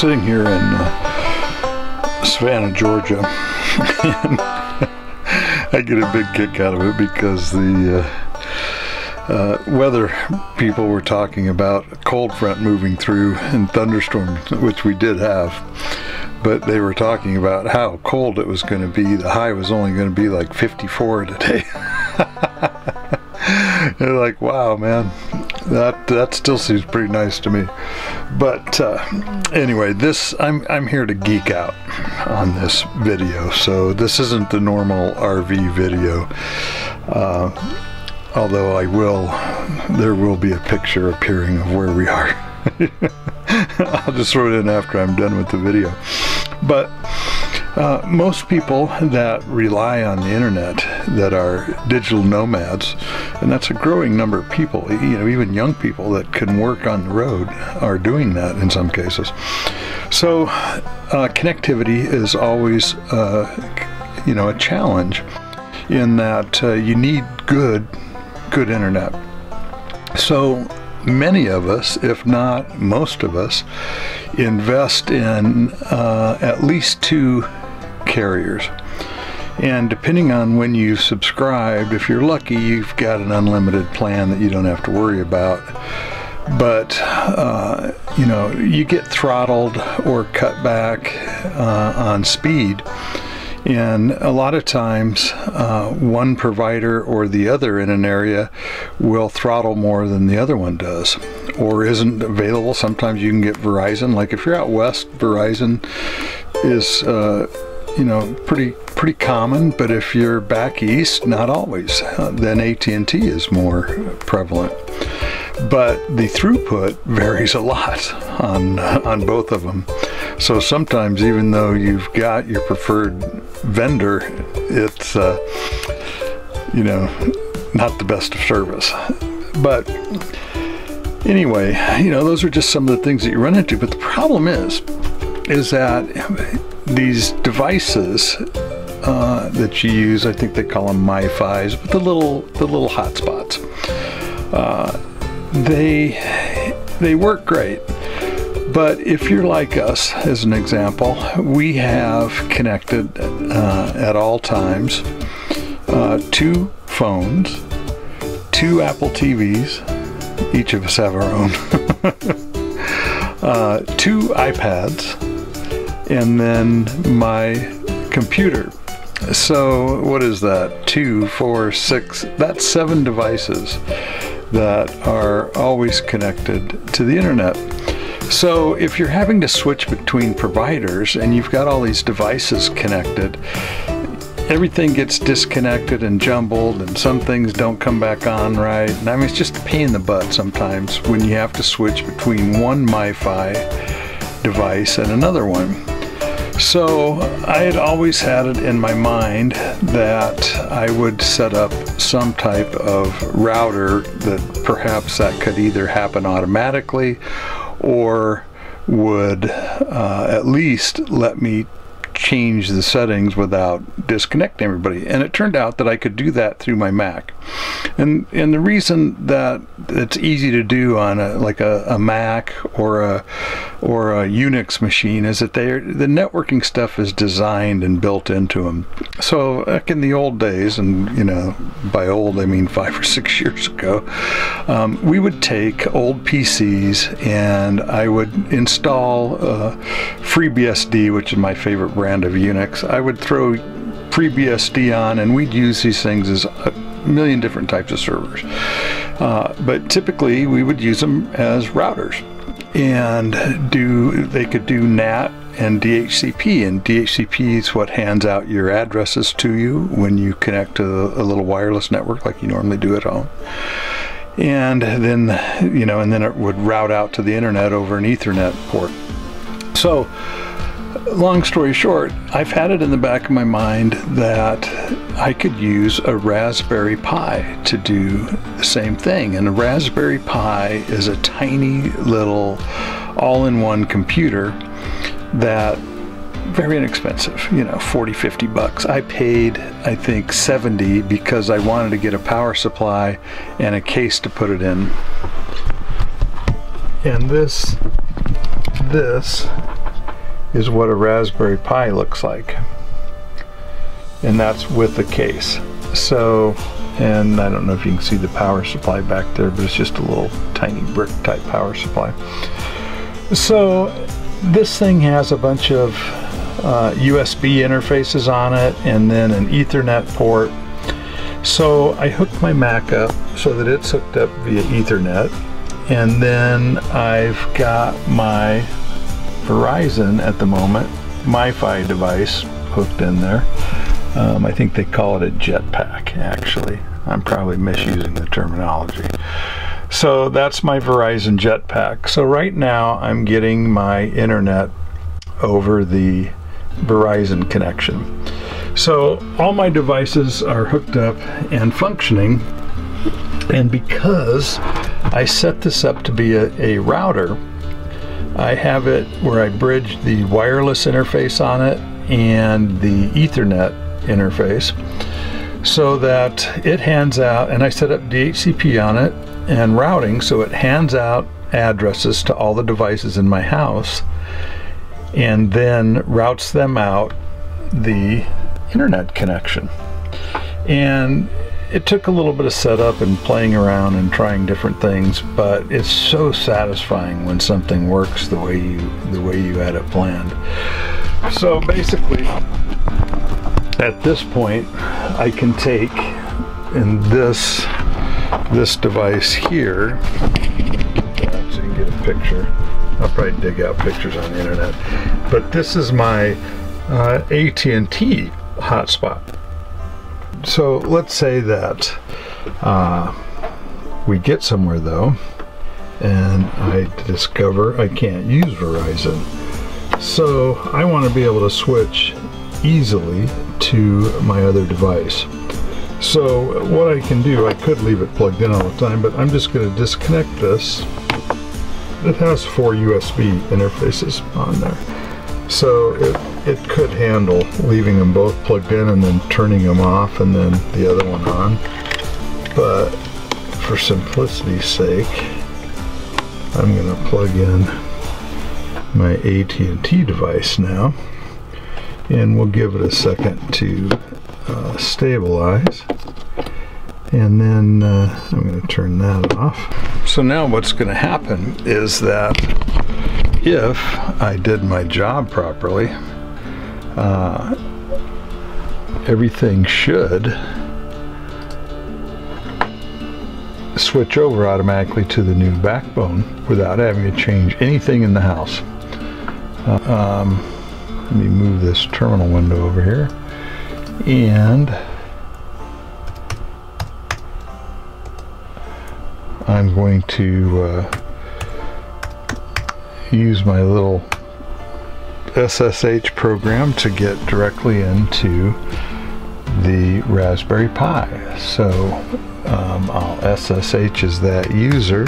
sitting here in Savannah, Georgia, and I get a big kick out of it because the weather people were talking about a cold front moving through and thunderstorms, which we did have, but they were talking about how cold it was going to be. The high was only going to be like 54 today. They're like, wow, man, that still seems pretty nice to me. But anyway, I'm here to geek out on this video. So this isn't the normal RV video, although there will be a picture appearing of where we are. I'll just throw it in after I'm done with the video. But most people that rely on the internet, that are digital nomads, and that's a growing number of people, you know, even young people that can work on the road are doing that in some cases. So connectivity is always you know, a challenge in that you need good internet. So many of us, if not most of us, invest in at least 2 carriers. And depending on when you subscribed, if you're lucky, you've got an unlimited plan that you don't have to worry about. But you know, you get throttled or cut back on speed. And a lot of times, one provider or the other in an area will throttle more than the other one does, or isn't available. Sometimes you can get Verizon. Like if you're out west, Verizon is you know, pretty common. But if you're back east, not always. Then AT&T is more prevalent. But the throughput varies a lot on both of them. So sometimes, even though you've got your preferred vendor, it's you know, not the best of service. But anyway, you know, those are just some of the things that you run into. But the problem is that these devices that you use, I think they call them MiFis, but the little hotspots, they work great. But if you're like us, as an example, we have connected at all times 2 phones, 2 Apple TVs, each of us have our own, 2 iPads, and then my computer. So what is that? 2, 4, 6, that's 7 devices that are always connected to the internet. So if you're having to switch between providers and you've got all these devices connected, everything gets disconnected and jumbled, and some things don't come back on right. And I mean, it's just a pain in the butt sometimes when you have to switch between one MiFi device and another one. So I had always had it in my mind that I would set up some type of router that perhaps that could either happen automatically or would at least let me change the settings without disconnecting everybody. And it turned out that I could do that through my Mac. And the reason that it's easy to do on a Mac or a Unix machine is that the networking stuff is designed and built into them. So back in the old days, and you know, by old I mean 5 or 6 years ago, we would take old PCs and I would install FreeBSD, which is my favorite brand of Unix. I would throw FreeBSD on, and we'd use these things as a million different types of servers. But typically, we would use them as routers, and they could do NAT and DHCP, and DHCP is what hands out your addresses to you when you connect to a little wireless network like you normally do at home. And then, you know, and then it would route out to the internet over an Ethernet port. So, long story short, I've had it in the back of my mind that I could use a Raspberry Pi to do the same thing. And a Raspberry Pi is a tiny little all-in-one computer that very inexpensive, you know, 40, 50 bucks. I paid, I think, 70 because I wanted to get a power supply and a case to put it in. And this is what a Raspberry Pi looks like. And that's with the case. So, and I don't know if you can see the power supply back there, but it's just a little tiny brick type power supply. So this thing has a bunch of USB interfaces on it and then an Ethernet port. So I hooked my Mac up so that it's hooked up via Ethernet, and then I've got my Verizon, at the moment, MiFi device hooked in there. I think they call it a jetpack, actually. I'm probably misusing the terminology. So that's my Verizon jetpack. So right now I'm getting my internet over the Verizon connection. So all my devices are hooked up and functioning, and because I set this up to be a router, I have it where I bridge the wireless interface on it and the Ethernet interface, so that it hands out, and I set up DHCP on it and routing, so it hands out addresses to all the devices in my house and then routes them out the internet connection. And it took a little bit of setup and playing around and trying different things, but it's so satisfying when something works the way you had it planned. So basically, at this point, I can take in this device here, so you can get a picture. I'll probably dig out pictures on the internet, but this is my AT&T hotspot. So let's say that we get somewhere though, and I discover I can't use Verizon. So I want to be able to switch easily to my other device. So what I can do, I could leave it plugged in all the time, but I'm just going to disconnect this. It has 4 USB interfaces on there. So it could handle leaving them both plugged in and then turning them off and then the other one on. But for simplicity's sake, I'm going to plug in my AT&T device now, and we'll give it a second to stabilize, and then I'm going to turn that off. So now what's going to happen is that if I did my job properly, everything should switch over automatically to the new backbone without having to change anything in the house. Let me move this terminal window over here, and I'm going to use my little SSH program to get directly into the Raspberry Pi. So I'll SSH as that user,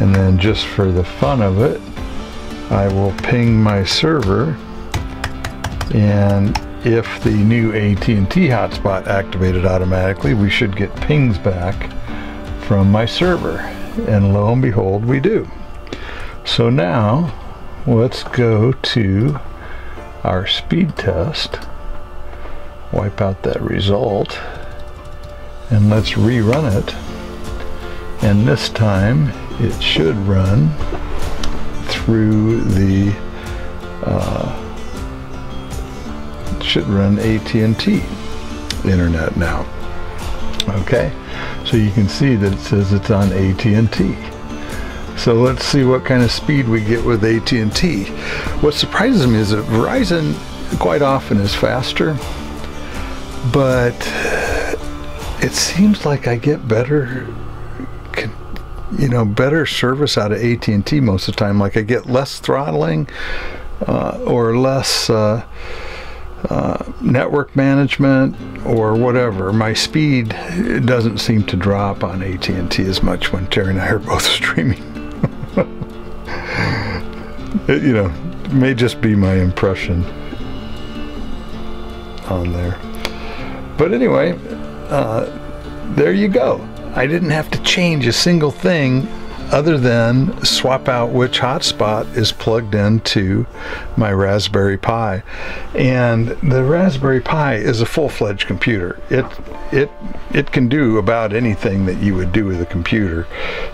and then just for the fun of it, I will ping my server, and if the new AT&T hotspot activated automatically, we should get pings back from my server, and lo and behold, we do. So now let's go to our speed test, wipe out that result, and let's rerun it, and this time it should run through the should run AT&T internet now. Okay, so you can see that it says it's on AT&T. So let's see what kind of speed we get with AT&T. What surprises me is that Verizon quite often is faster, but it seems like I get better, you know, better service out of AT&T most of the time. Like I get less throttling or less network management or whatever. My speed doesn't seem to drop on AT&T as much when Terry and I are both streaming. It, you know, may just be my impression on there. But anyway, there you go. I didn't have to change a single thing other than swap out which hotspot is plugged into my Raspberry Pi. And the Raspberry Pi is a full-fledged computer. It can do about anything that you would do with a computer.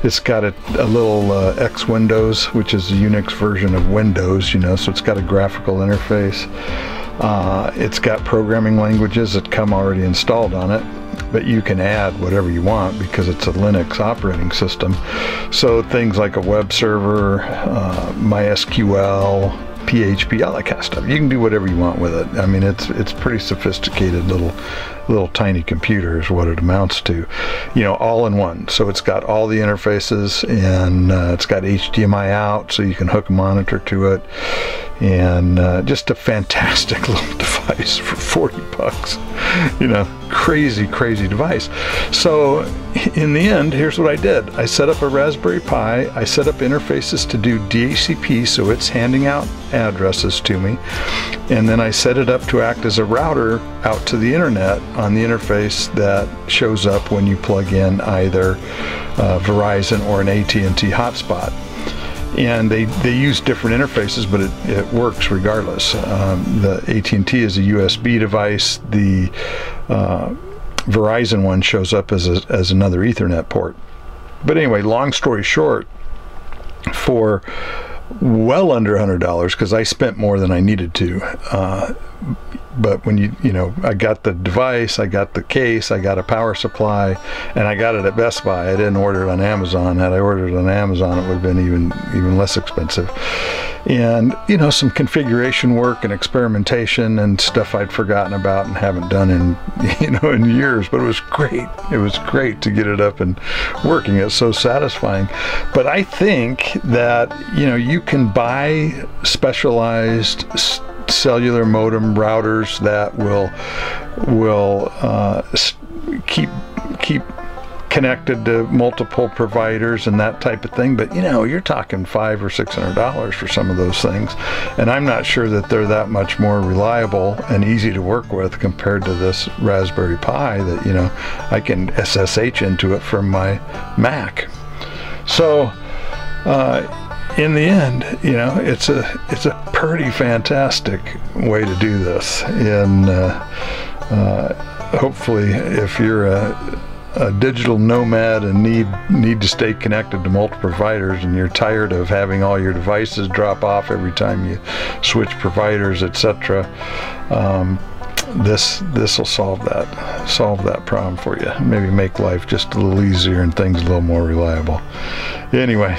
It's got a little X-Windows, which is the Unix version of Windows, you know, so it's got a graphical interface. It's got programming languages that come already installed on it, but you can add whatever you want because it's a Linux operating system. So things like a web server, MySQL, PHP, all that kind of stuff. You can do whatever you want with it. I mean, it's pretty sophisticated little tiny computer is what it amounts to, you know, all in one. So it's got all the interfaces, and it's got HDMI out, so you can hook a monitor to it, and just a fantastic little device for 40 bucks, you know, crazy device. So in the end, here's what I did. I set up a Raspberry Pi, I set up interfaces to do DHCP, so it's handing out addresses to me, and then I set it up to act as a router out to the internet on the interface that shows up when you plug in either Verizon or an AT&T hotspot. And they use different interfaces, but it works regardless. The AT&T is a USB device. The Verizon one shows up as another Ethernet port. But anyway, long story short, for well under $100, because I spent more than I needed to. But when you know, I got the device, I got the case, I got a power supply, and I got it at Best Buy. I didn't order it on Amazon. Had I ordered it on Amazon, it would have been even less expensive. And you know, some configuration work and experimentation and stuff I'd forgotten about and haven't done in years. But it was great. It was great to get it up and working. It's so satisfying. But I think that, you know, you can buy specialized cellular modem routers that will keep connected to multiple providers and that type of thing. But you know, you're talking $500 or $600 for some of those things, and I'm not sure that they're that much more reliable and easy to work with compared to this Raspberry Pi that, you know, I can SSH into it from my Mac. So in the end, you know, it's a pretty fantastic way to do this. And hopefully, if you're a digital nomad and need to stay connected to multiple providers, and you're tired of having all your devices drop off every time you switch providers, etc., this will solve that problem for you. Maybe make life just a little easier and things a little more reliable. Anyway,